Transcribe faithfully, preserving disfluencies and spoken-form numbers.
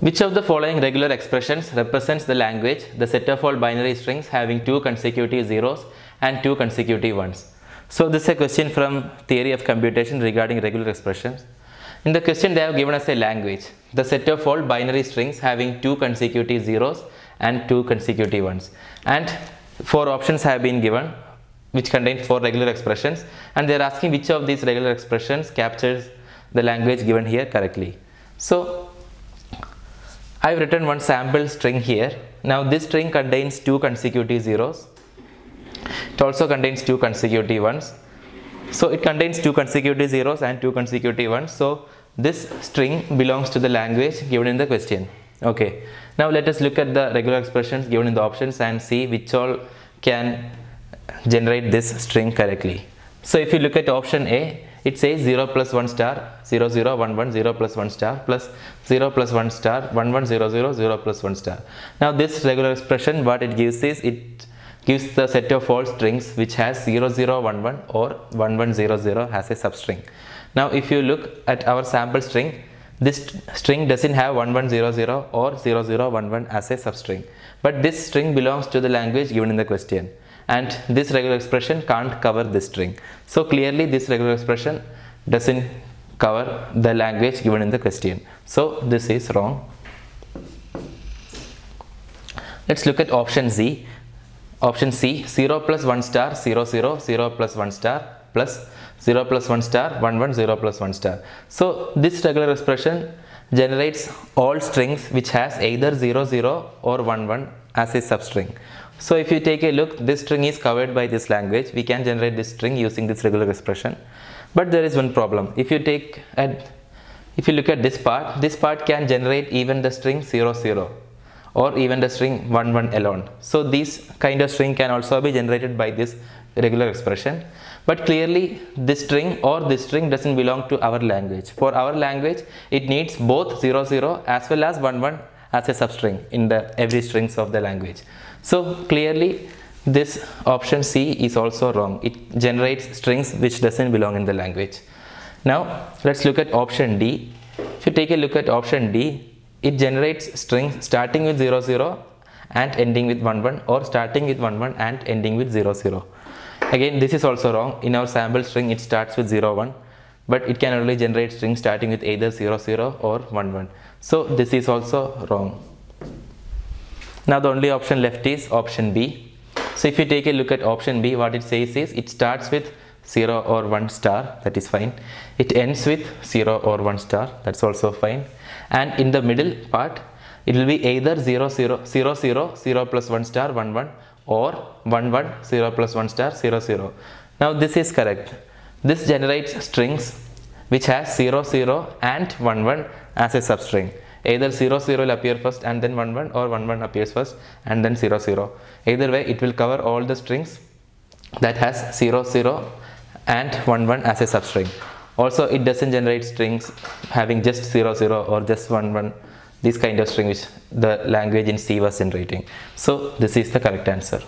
Which of the following regular expressions represents the language, the set of all binary strings having two consecutive zeros and two consecutive ones? So this is a question from Theory of Computation regarding regular expressions. In the question they have given us a language, the set of all binary strings having two consecutive zeros and two consecutive ones. And four options have been given, which contain four regular expressions, and they are asking which of these regular expressions captures the language given here correctly. So I have written one sample string here. Now this string contains two consecutive zeros, it also contains two consecutive ones. So it contains two consecutive zeros and two consecutive ones. So this string belongs to the language given in the question. Okay, now let us look at the regular expressions given in the options and see which all can generate this string correctly. So if you look at option A, it says zero plus one star zero zero one one zero plus one star plus zero plus one star one one zero zero zero plus one star. Now this regular expression, what it gives is, it gives the set of all strings which has zero zero one one or one one zero zero as a substring. Now if you look at our sample string, this string doesn't have one one zero zero or zero zero one one as a substring, but this string belongs to the language given in the question, and this regular expression can't cover this string. So clearly this regular expression doesn't cover the language given in the question. So this is wrong. Let's look at option Z. Option C, zero plus one star zero zero zero plus one star plus zero plus one star one one zero plus one star. So this regular expression generates all strings which has either zero zero or one one as a substring. So if you take a look, this string is covered by this language. We can generate this string using this regular expression. But there is one problem. If you take at, if you look at this part, this part can generate even the string zero zero or even the string one one alone. So these kind of string can also be generated by this regular expression. But clearly this string or this string doesn't belong to our language. For our language, it needs both zero zero as well as one one as a substring in the every strings of the language. So clearly this option C is also wrong. It generates strings which doesn't belong in the language. Now let's look at option D. If you take a look at option D, it generates strings starting with zero zero and ending with one one or starting with one one and ending with zero zero. Again, this is also wrong. In our sample string, it starts with zero one, but it can only generate strings starting with either zero zero or one one. So this is also wrong. Now the only option left is option B. So if you take a look at option B, what it says is it starts with zero or one star, that is fine. It ends with zero or one star, that's also fine. And in the middle part, it will be either zero zero zero zero zero plus one star one one or one one zero plus one star zero zero. Now this is correct. This generates strings which has zero zero and one one as a substring. Either zero zero will appear first and then one one, or one one appears first and then zero zero. Either way, it will cover all the strings that has zero zero and one one as a substring. Also, it doesn't generate strings having just zero zero or just one one, this kind of string which the language in C was generating. So this is the correct answer.